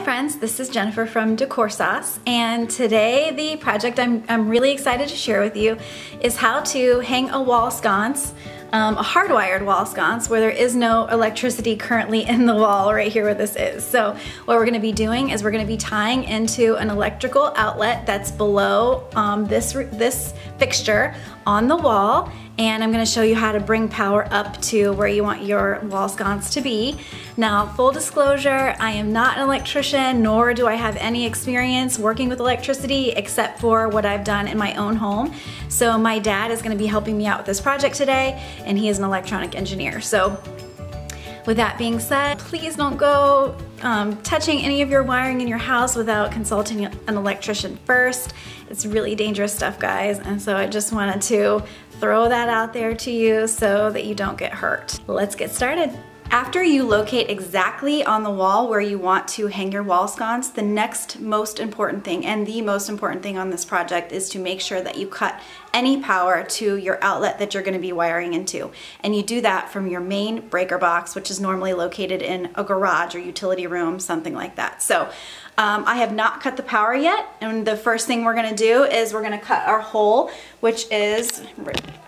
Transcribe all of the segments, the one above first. Hi friends, this is Jennifer from DecorSauce, and today the project I'm really excited to share with you is how to hang a wall sconce, a hardwired wall sconce where there is no electricity currently in the wall right here where this is. So what we're going to be doing is we're going to be tying into an electrical outlet that's below this fixture on the wall, and I'm going to show you how to bring power up to where you want your wall sconce to be. Now, full disclosure, I am not an electrician, nor do I have any experience working with electricity except for what I've done in my own home. So my dad is going to be helping me out with this project today, and he is an electronic engineer. So with that being said, please don't go touching any of your wiring in your house without consulting an electrician first. It's really dangerous stuff, guys, and so I just wanted to throw that out there to you so that you don't get hurt. Let's get started. After you locate exactly on the wall where you want to hang your wall sconce, the next most important thing, and the most important thing on this project, is to make sure that you cut any power to your outlet that you're going to be wiring into. And you do that from your main breaker box, which is normally located in a garage or utility room, something like that. So I have not cut the power yet, and the first thing we're going to do is we're going to cut our hole, which is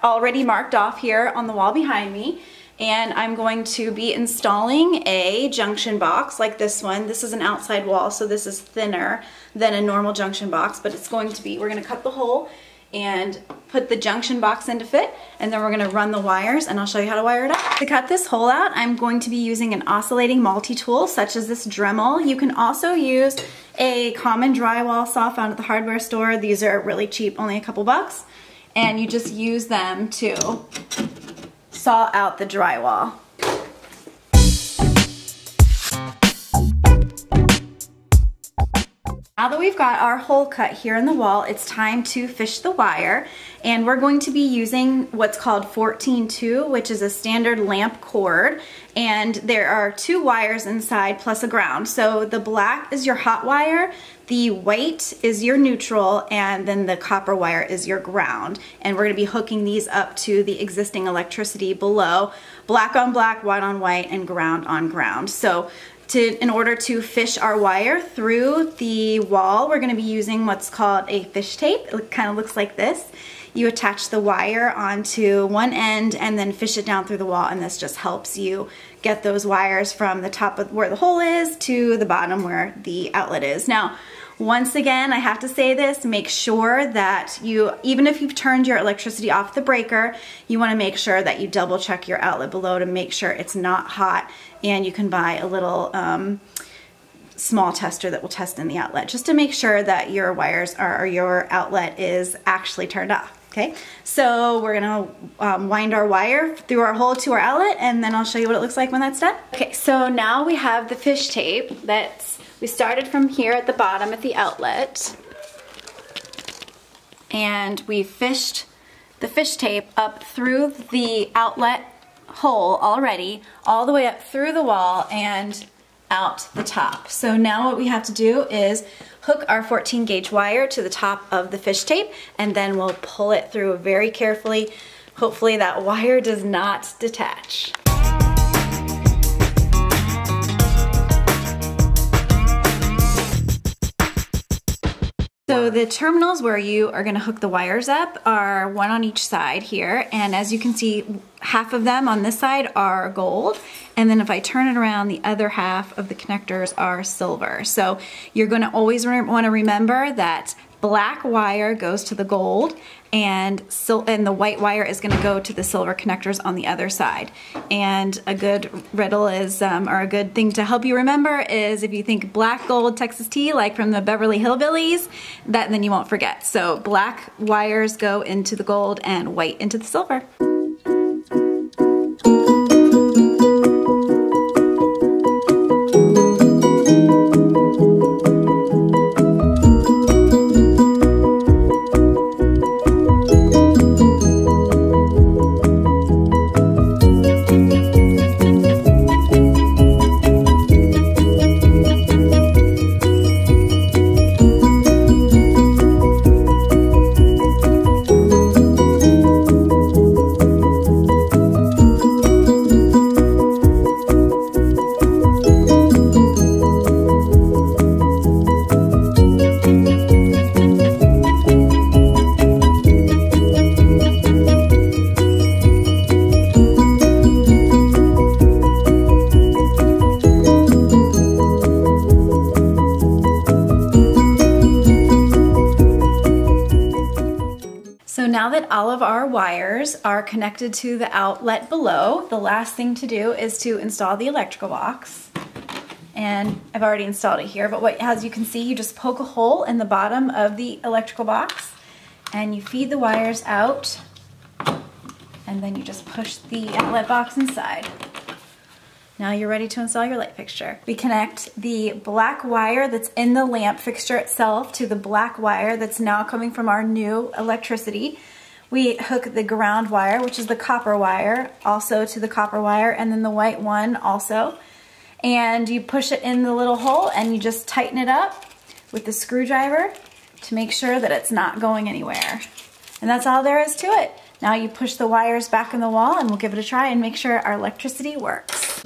already marked off here on the wall behind me. And I'm going to be installing a junction box like this one. This is an outside wall, so this is thinner than a normal junction box, but it's going to be, we're gonna cut the hole and put the junction box into fit, and then we're gonna run the wires, and I'll show you how to wire it up. To cut this hole out, I'm going to be using an oscillating multi-tool such as this Dremel. You can also use a common drywall saw found at the hardware store. These are really cheap, only a couple bucks, and you just use them to saw out the drywall. Now that we've got our hole cut here in the wall, it's time to fish the wire, and we're going to be using what's called 14-2, which is a standard lamp cord, and there are two wires inside plus a ground. So the black is your hot wire, the white is your neutral, and then the copper wire is your ground. And we're going to be hooking these up to the existing electricity below. Black on black, white on white, and ground on ground. So in order to fish our wire through the wall, we're going to be using what's called a fish tape. It kind of looks like this. You attach the wire onto one end and then fish it down through the wall, and this just helps you get those wires from the top of where the hole is to the bottom where the outlet is. Now, once again, I have to say this, make sure that you, even if you've turned your electricity off the breaker, you want to make sure that you double check your outlet below to make sure it's not hot, and you can buy a little small tester that will test in the outlet just to make sure that your wires or your outlet is actually turned off. Okay, so we're gonna wind our wire through our hole to our outlet, and then I'll show you what it looks like when that's done. Okay, so now we have the fish tape. We started from here at the bottom at the outlet, and we fished the fish tape up through the outlet hole already, all the way up through the wall and out the top. So now what we have to do is hook our 14 gauge wire to the top of the fish tape, and then we'll pull it through very carefully. Hopefully that wire does not detach. So the terminals where you are going to hook the wires up are one on each side here, and as you can see, half of them on this side are gold, and then if I turn it around, the other half of the connectors are silver. So you're going to always want to remember that black wire goes to the gold, and the white wire is going to go to the silver connectors on the other side. And a good riddle is, or a good thing to help you remember is, if you think black, gold, Texas tea, like from the Beverly Hillbillies, that then you won't forget. So black wires go into the gold and white into the silver. now that all of our wires are connected to the outlet below, the last thing to do is to install the electrical box. And I've already installed it here, but as you can see, you just poke a hole in the bottom of the electrical box and you feed the wires out, and then you just push the outlet box inside. Now you're ready to install your light fixture. We connect the black wire that's in the lamp fixture itself to the black wire that's now coming from our new electricity. We hook the ground wire, which is the copper wire, also to the copper wire, and then the white one also. And you push it in the little hole and you just tighten it up with the screwdriver to make sure that it's not going anywhere. And that's all there is to it. Now you push the wires back in the wall and we'll give it a try and make sure our electricity works.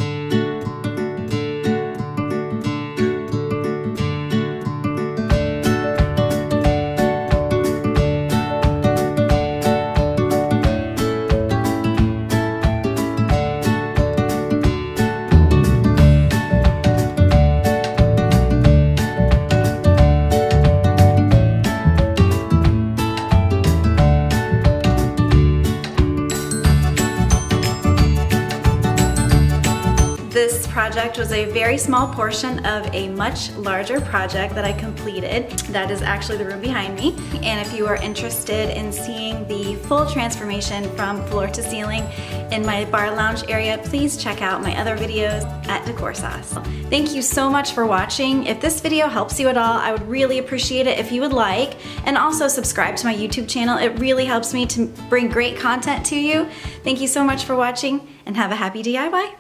This project was a very small portion of a much larger project that I completed. That is actually the room behind me. And if you are interested in seeing the full transformation from floor to ceiling in my bar lounge area, please check out my other videos at DecorSauce. Thank you so much for watching. If this video helps you at all, I would really appreciate it if you would like, and also subscribe to my YouTube channel. It really helps me to bring great content to you. Thank you so much for watching, and have a happy DIY.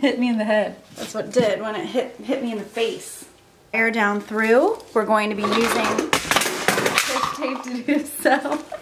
Hit me in the head. That's what it did when it hit me in the face. Air down through. We're going to be using this tape to do so.